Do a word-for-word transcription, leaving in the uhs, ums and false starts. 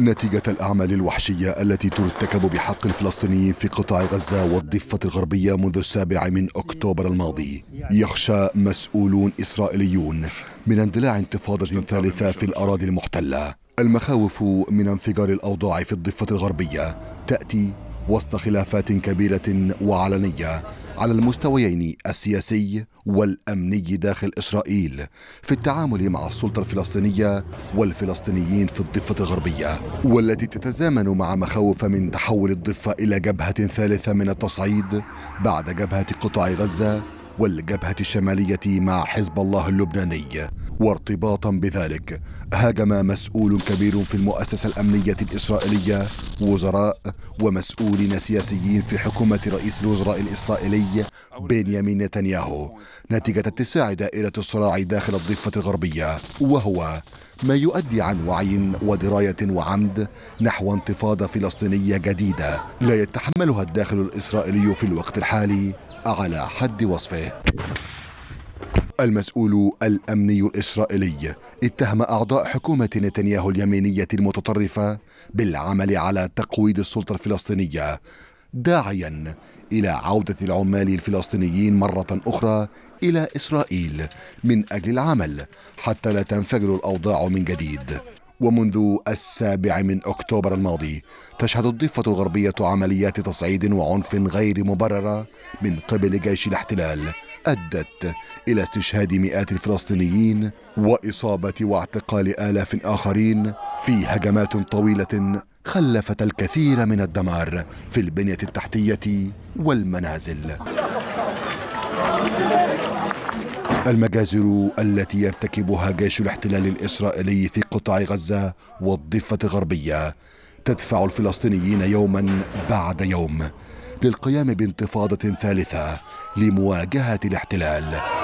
نتيجة الأعمال الوحشية التي ترتكب بحق الفلسطينيين في قطاع غزة والضفة الغربية منذ السابع من أكتوبر الماضي، يخشى مسؤولون إسرائيليون من اندلاع انتفاضة ثالثة في الأراضي المحتلة. المخاوف من انفجار الأوضاع في الضفة الغربية تأتي وسط خلافات كبيرة وعلنية على المستويين السياسي والأمني داخل إسرائيل في التعامل مع السلطة الفلسطينية والفلسطينيين في الضفة الغربية، والتي تتزامن مع مخاوف من تحول الضفة إلى جبهة ثالثة من التصعيد بعد جبهة قطاع غزة والجبهة الشمالية مع حزب الله اللبناني. وارتباطا بذلك هاجم مسؤول كبير في المؤسسة الأمنية الإسرائيلية وزراء ومسؤولين سياسيين في حكومة رئيس الوزراء الإسرائيلي بنيامين نتنياهو نتيجة اتساع دائرة الصراع داخل الضفة الغربية، وهو ما يؤدي عن وعي ودراية وعمد نحو انتفاضة فلسطينية جديدة لا يتحملها الداخل الإسرائيلي في الوقت الحالي على حد وصفه. المسؤول الأمني الإسرائيلي اتهم أعضاء حكومة نتنياهو اليمينية المتطرفة بالعمل على تقويض السلطة الفلسطينية، داعيا إلى عودة العمال الفلسطينيين مرة أخرى إلى إسرائيل من أجل العمل حتى لا تنفجر الأوضاع من جديد. ومنذ السابع من أكتوبر الماضي تشهد الضفة الغربية عمليات تصعيد وعنف غير مبررة من قبل جيش الاحتلال أدت إلى استشهاد مئات الفلسطينيين وإصابة واعتقال آلاف آخرين في هجمات طويلة خلفت الكثير من الدمار في البنية التحتية والمنازل. المجازر التي يرتكبها جيش الاحتلال الإسرائيلي في قطاع غزة والضفة الغربية تدفع الفلسطينيين يوما بعد يوم للقيام بانتفاضة ثالثة لمواجهة الاحتلال.